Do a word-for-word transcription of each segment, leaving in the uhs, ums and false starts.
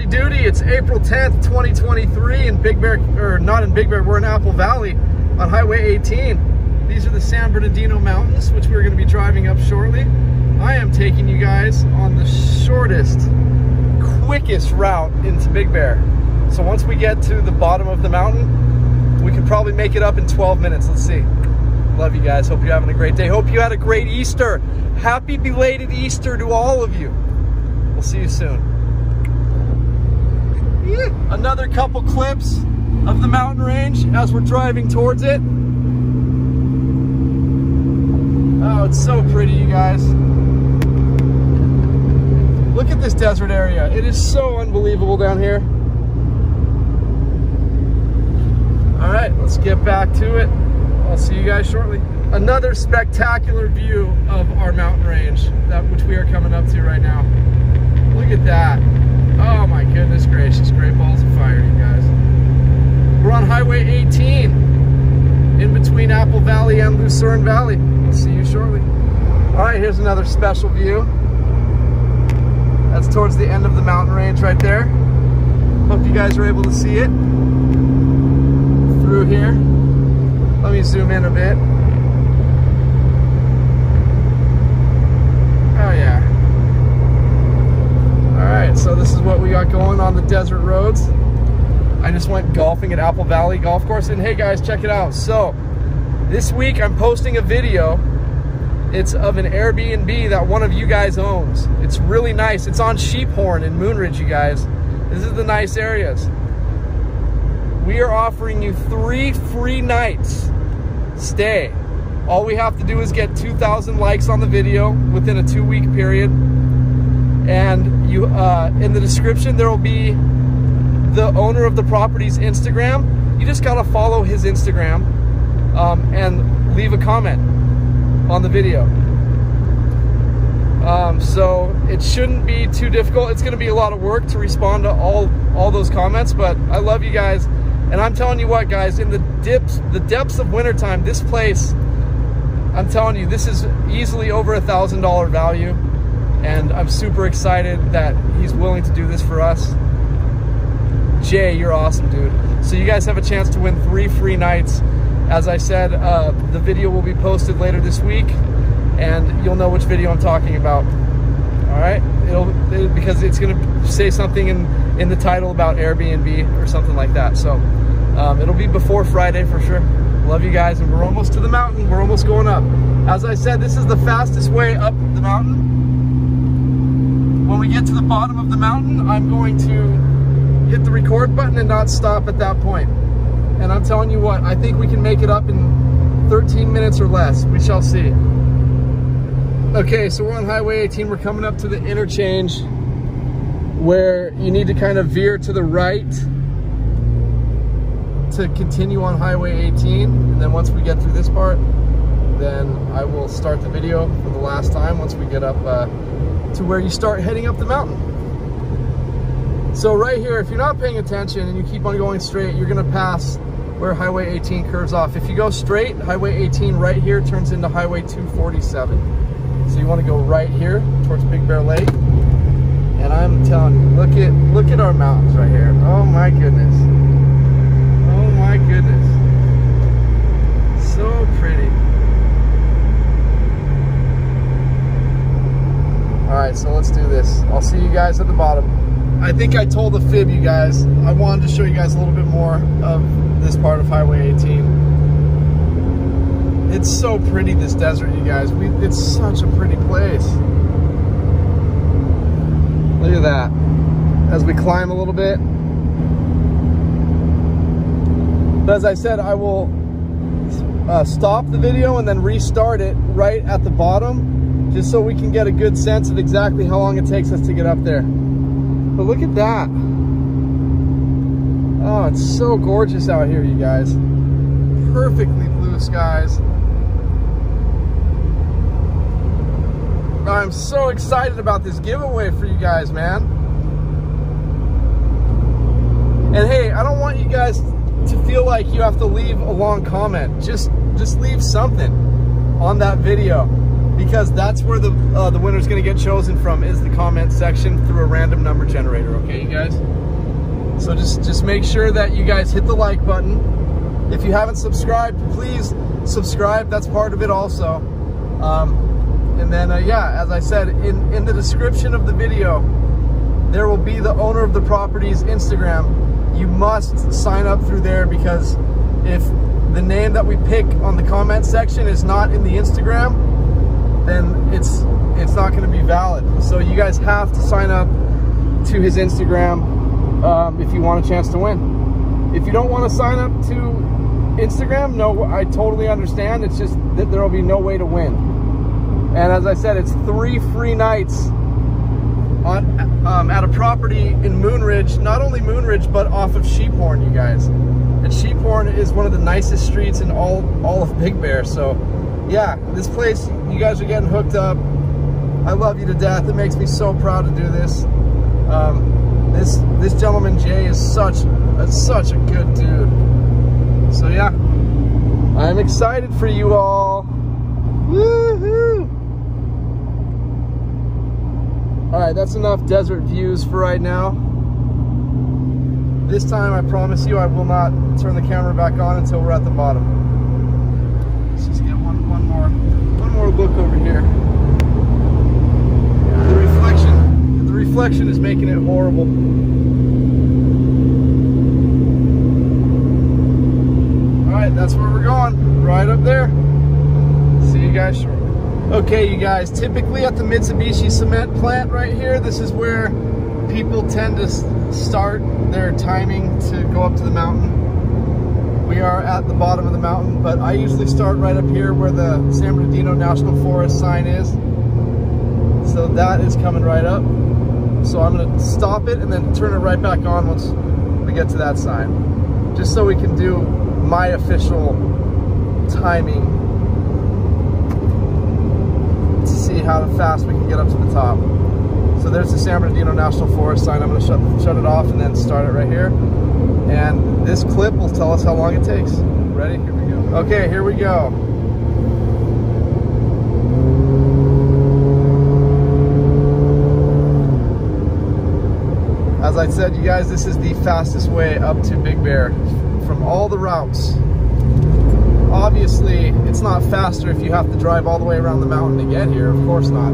Howdy doody, it's April tenth, twenty twenty-three in Big Bear, or not in Big Bear, we're in Apple Valley on Highway eighteen. These are the San Bernardino Mountains, which we're going to be driving up shortly. I am taking you guys on the shortest, quickest route into Big Bear. So once we get to the bottom of the mountain, we can probably make it up in twelve minutes. Let's see. Love you guys. Hope you're having a great day. Hope you had a great Easter. Happy belated Easter to all of you. We'll see you soon. Another couple clips of the mountain range as we're driving towards it. Oh, it's so pretty, you guys. Look at this desert area. It is so unbelievable down here. All right, let's get back to it. I'll see you guys shortly. Another spectacular view of our mountain range, that which we are coming up to right now. Look at that. Oh my goodness gracious, great balls of fire, you guys. We're on Highway eighteen, in between Apple Valley and Lucerne Valley. We'll see you shortly. All right, here's another special view. That's towards the end of the mountain range right there. Hope you guys are able to see it through here. Let me zoom in a bit. Oh yeah. Alright, so this is what we got going on the desert roads. I just went golfing at Apple Valley Golf Course, and hey guys, check it out. So, this week I'm posting a video. It's of an Airbnb that one of you guys owns. It's really nice. It's on Sheephorn in Moonridge, you guys. This is the nice areas. We are offering you three free nights stay. All we have to do is get two thousand likes on the video within a two-week period. And you, uh, in the description, there will be the owner of the property's Instagram. You just gotta follow his Instagram um, and leave a comment on the video. Um, so it shouldn't be too difficult. It's gonna be a lot of work to respond to all, all those comments, but I love you guys. And I'm telling you what, guys, in the dips, the depths of wintertime, this place, I'm telling you, this is easily over a one thousand dollar value. And I'm super excited that he's willing to do this for us. Jay, you're awesome, dude. So you guys have a chance to win three free nights. As I said, uh, the video will be posted later this week, and you'll know which video I'm talking about. All right, it'll, it'll because it's gonna say something in in the title about Airbnb or something like that. So um, it'll be before Friday for sure. Love you guys, and we're almost to the mountain. We're almost going up. As I said, this is the fastest way up the mountain. When we get to the bottom of the mountain, I'm going to hit the record button and not stop at that point. And I'm telling you what, I think we can make it up in thirteen minutes or less. We shall see. Okay, so we're on Highway eighteen. We're coming up to the interchange where you need to kind of veer to the right to continue on Highway eighteen. And then once we get through this part, then I will start the video for the last time once we get up uh, to where you start heading up the mountain. So right here, if you're not paying attention and you keep on going straight, you're gonna pass where Highway eighteen curves off. If you go straight, Highway eighteen right here turns into Highway two forty-seven. So you wanna go right here towards Big Bear Lake. And I'm telling you, look at, look at our mountains right here. Oh my goodness. Oh my goodness. So pretty. Alright, so let's do this. I'll see you guys at the bottom. I think I told a fib, you guys. I wanted to show you guys a little bit more of this part of Highway eighteen. It's so pretty, this desert, you guys. We, it's such a pretty place. Look at that. As we climb a little bit. But as I said, I will uh, stop the video and then restart it right at the bottom, just so we can get a good sense of exactly how long it takes us to get up there. But look at that. Oh, it's so gorgeous out here, you guys. Perfectly blue skies. I'm so excited about this giveaway for you guys, man. And hey, I don't want you guys to feel like you have to leave a long comment. Just, just leave something on that video. because that's where the uh, the winner's going to get chosen from, is the comment section through a random number generator. Okay, you guys. So just just make sure that you guys hit the like button. If you haven't subscribed, please subscribe. That's part of it also. Um, and then uh, yeah, as I said in in the description of the video, there will be the owner of the property's Instagram. You must sign up through there, because if the name that we pick on the comment section is not in the Instagram, then it's it's not going to be valid. So you guys have to sign up to his Instagram um, if you want a chance to win. If you don't want to sign up to Instagram, no, I totally understand. It's just that there will be no way to win. And as I said, it's three free nights on um, at a property in Moonridge, not only Moonridge, but off of Sheephorn, you guys. And Sheephorn is one of the nicest streets in all all of Big Bear. So yeah, this place, you guys are getting hooked up. I love you to death. It makes me so proud to do this. Um, this this gentleman Jay is such a, such a good dude. So yeah, I'm excited for you all. Woohoo! All right, that's enough desert views for right now. This time, I promise you, I will not turn the camera back on until we're at the bottom. Let's just get one, one more, one more look over here. The reflection, the reflection is making it horrible. All right, that's where we're going, right up there. See you guys shortly. Okay, you guys, typically at the Mitsubishi cement plant right here, this is where people tend to start their timing to go up to the mountain. We are at the bottom of the mountain, but I usually start right up here where the San Bernardino National Forest sign is. So that is coming right up. So I'm going to stop it and then turn it right back on once we get to that sign, just so we can do my official timing to see how fast we can get up to the top. So there's the San Bernardino National Forest sign. I'm gonna shut, shut it off and then start it right here. And this clip will tell us how long it takes. Ready? Here we go. Okay, here we go. As I said, you guys, this is the fastest way up to Big Bear from all the routes. Obviously, it's not faster if you have to drive all the way around the mountain to get here, of course not.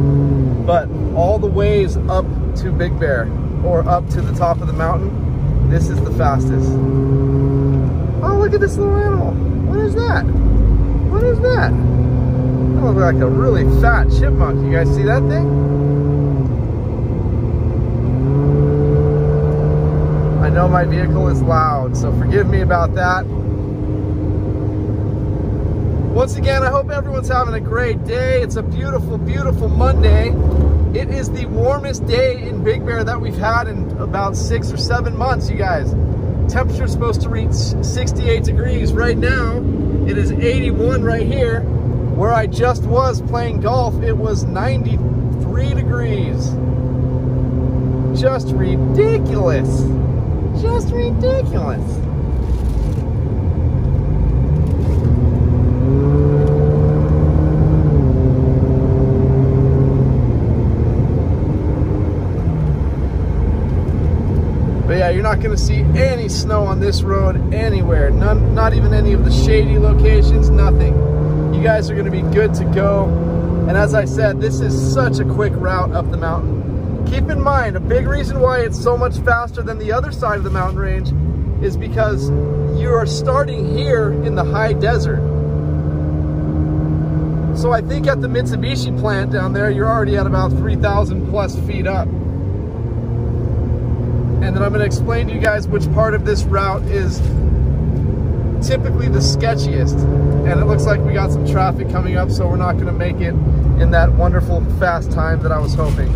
But all the ways up to Big Bear, or up to the top of the mountain, this is the fastest. Oh, look at this little animal. What is that? What is that? That looks like a really fat chipmunk. You guys see that thing? I know my vehicle is loud, so forgive me about that. Once again, I hope everyone's having a great day. It's a beautiful, beautiful Monday. It is the warmest day in Big Bear that we've had in about six or seven months, you guys. Temperature's supposed to reach sixty-eight degrees. Right now, it is eighty-one right here. Where I just was playing golf, it was ninety-three degrees. Just ridiculous. Just ridiculous. You're not going to see any snow on this road anywhere. None, not even any of the shady locations, nothing. You guys are going to be good to go. And as I said, this is such a quick route up the mountain. Keep in mind, a big reason why it's so much faster than the other side of the mountain range is because you are starting here in the high desert. So I think at the Mitsubishi plant down there, you're already at about three thousand plus feet up. And then I'm going to explain to you guys which part of this route is typically the sketchiest. And it looks like we got some traffic coming up, so we're not going to make it in that wonderful fast time that I was hoping.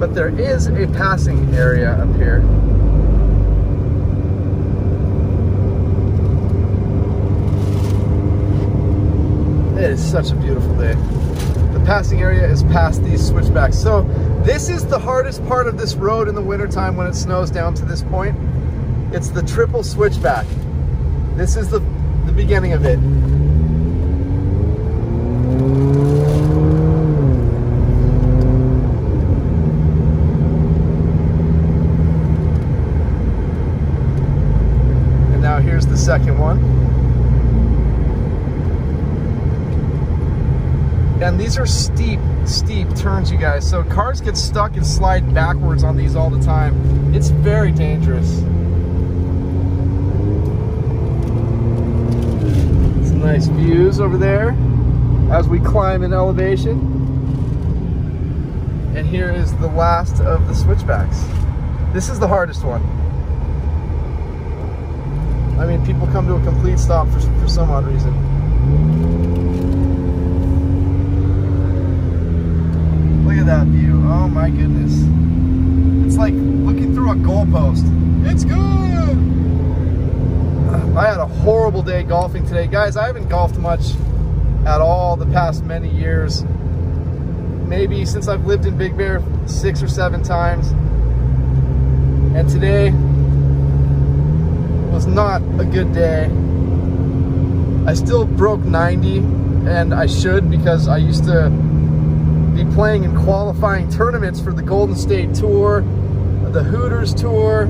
But there is a passing area up here. It is such a beautiful day. The passing area is past these switchbacks. So this is the hardest part of this road in the wintertime when it snows down to this point. It's the triple switchback. This is the, the beginning of it. here's the second one. And these are steep, steep turns, you guys. So cars get stuck and slide backwards on these all the time. It's very dangerous. Some nice views over there as we climb in elevation. And here is the last of the switchbacks. This is the hardest one. I mean, people come to a complete stop for, for some odd reason. Look at that view. Oh my goodness. It's like looking through a goalpost. It's good! I had a horrible day golfing today. Guys, I haven't golfed much at all the past many years. Maybe since I've lived in Big Bear six or seven times. And today was not a good day. I still broke ninety, and I should, because I used to be playing in qualifying tournaments for the Golden State Tour, the Hooters Tour,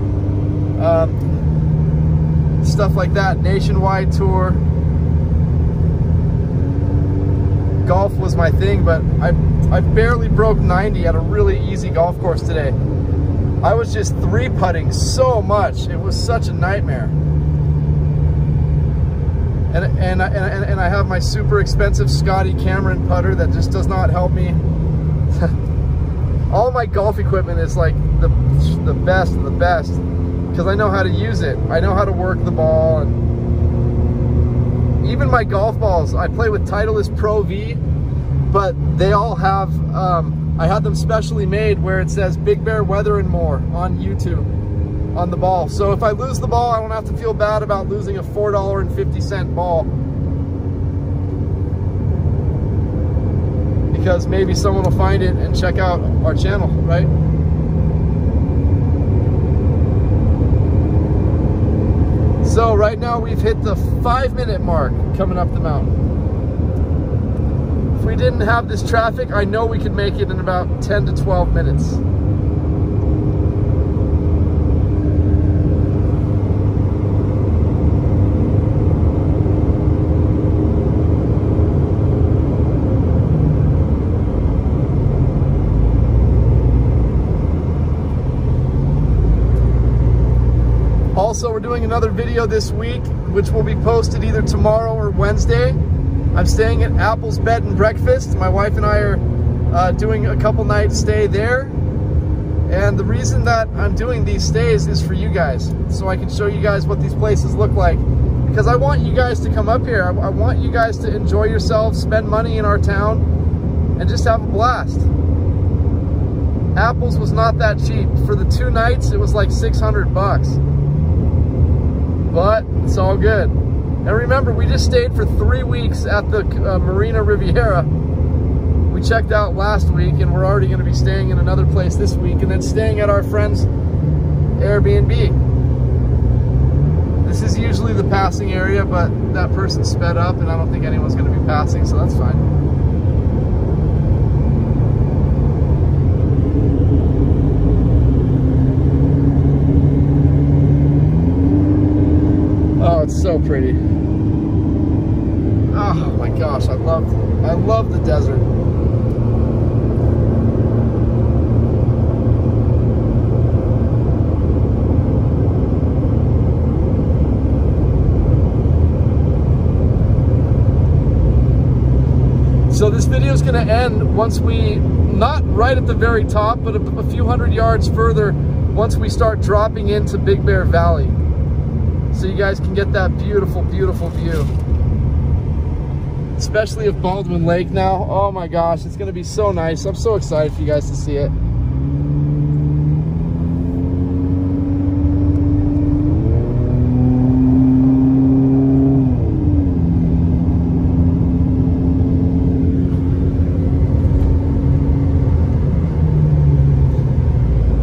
um, stuff like that, Nationwide Tour. Golf was my thing, but I, I barely broke ninety at a really easy golf course today. I was just three putting so much. It was such a nightmare. And, and, and, and I have my super expensive Scotty Cameron putter that just does not help me. All my golf equipment is like the, the best of the best, because I know how to use it. I know how to work the ball. And even my golf balls, I play with Titleist Pro V, but they all have, um, I had them specially made where it says Big Bear Weather and More on YouTube on the ball. So if I lose the ball, I don't have to feel bad about losing a four dollar and fifty cent ball, because maybe someone will find it and check out our channel, right? So right now we've hit the five minute mark coming up the mountain. If we didn't have this traffic, I know we could make it in about ten to twelve minutes. Also, we're doing another video this week, which will be posted either tomorrow or Wednesday. I'm staying at Apple's Bed and Breakfast. My wife and I are uh, doing a couple nights stay there. And the reason that I'm doing these stays is for you guys, so I can show you guys what these places look like. Because I want you guys to come up here. I, I want you guys to enjoy yourselves, spend money in our town, and just have a blast. Apple's was not that cheap. For the two nights, it was like six hundred bucks. But it's all good. And remember, we just stayed for three weeks at the uh, Marina Riviera. We checked out last week, and we're already going to be staying in another place this week, and then staying at our friend's Airbnb. This is usually the passing area, but that person sped up, and I don't think anyone's going to be passing, so that's fine. So pretty. Oh my gosh, I love I love the desert. So this video is going to end once we, not right at the very top, but a, a few hundred yards further, once we start dropping into Big Bear Valley. So you guys can get that beautiful, beautiful view. Especially of Baldwin Lake now. Oh my gosh, it's gonna be so nice. I'm so excited for you guys to see it.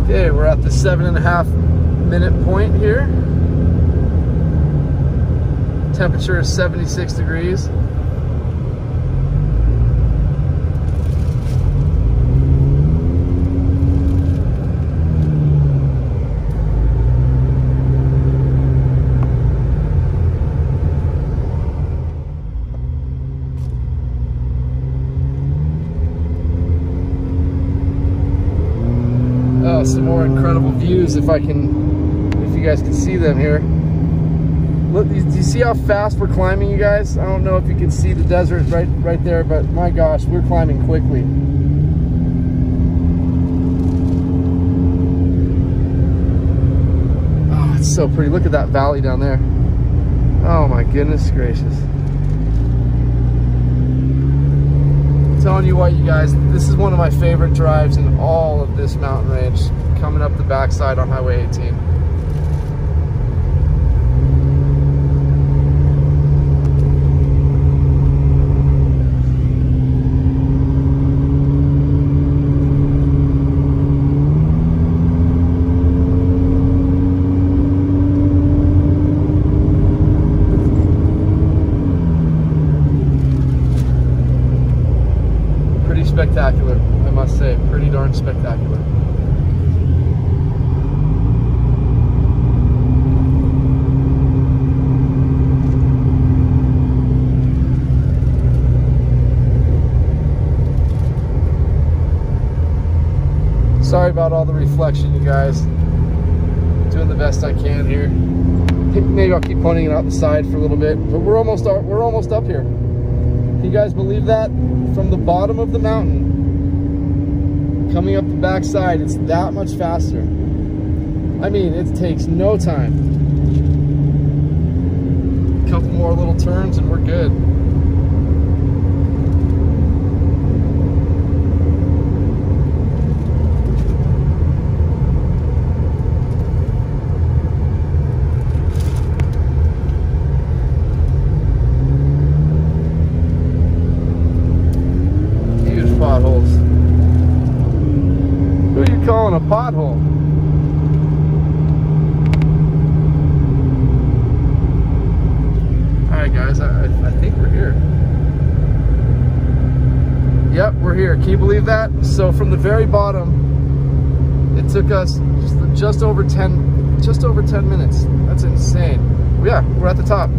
Okay, we're at the seven and a half minute point here. Temperature is seventy-six degrees. on some more incredible views if I can, if you guys can see them here. Look, do you see how fast we're climbing, you guys? I don't know if you can see the desert right, right there, but my gosh, we're climbing quickly. Oh, it's so pretty. Look at that valley down there. Oh my goodness gracious. Telling you what, you guys, this is one of my favorite drives in all of this mountain range, coming up the backside on Highway eighteen. Spectacular, I must say, pretty darn spectacular. Sorry about all the reflection, you guys. Doing the best I can here. Maybe I'll keep pointing it out the side for a little bit, but we're almost we're almost up here. Can you guys believe that? From the bottom of the mountain, coming up the backside, it's that much faster. I mean, it takes no time. A couple more little turns and we're good. Calling a pothole. All right, guys, I, I think we're here. Yep, we're here. Can you believe that? So from the very bottom, it took us just, just over ten, just over ten minutes. That's insane. Yeah, we're at the top.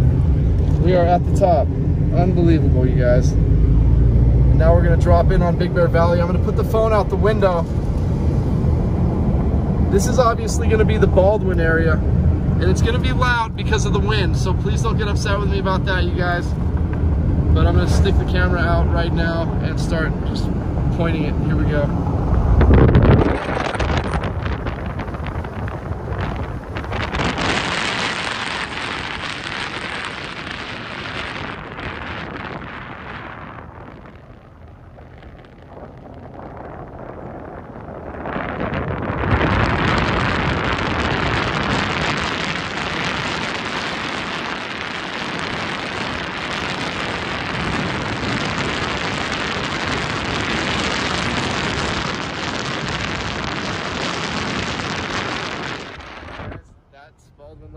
We are at the top. Unbelievable, you guys. And now we're gonna drop in on Big Bear Valley. I'm gonna put the phone out the window. This is obviously going to be the Baldwin area, and it's going to be loud because of the wind, so please don't get upset with me about that, you guys. But I'm going to stick the camera out right now and start just pointing it. Here we go.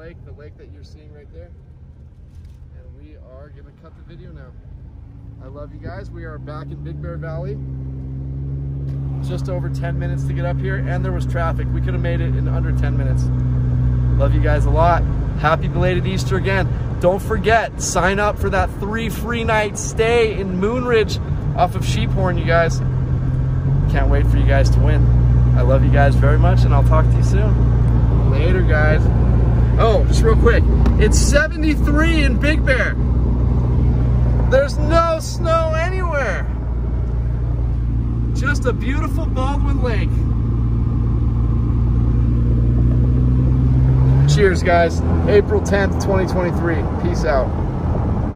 Lake, the lake that you're seeing right there, and we are gonna cut the video now. I love you guys. We are back in Big Bear Valley. Just over ten minutes to get up here, and there was traffic. We could have made it in under ten minutes. Love you guys a lot. Happy belated Easter again. Don't forget, sign up for that three free night stay in Moonridge off of Sheephorn, you guys. Can't wait for you guys to win. I love you guys very much, and I'll talk to you soon. Later, guys. Oh, just real quick, it's seventy-three in Big Bear. There's no snow anywhere. Just a beautiful Baldwin Lake. Cheers, guys. April tenth, twenty twenty-three. Peace out.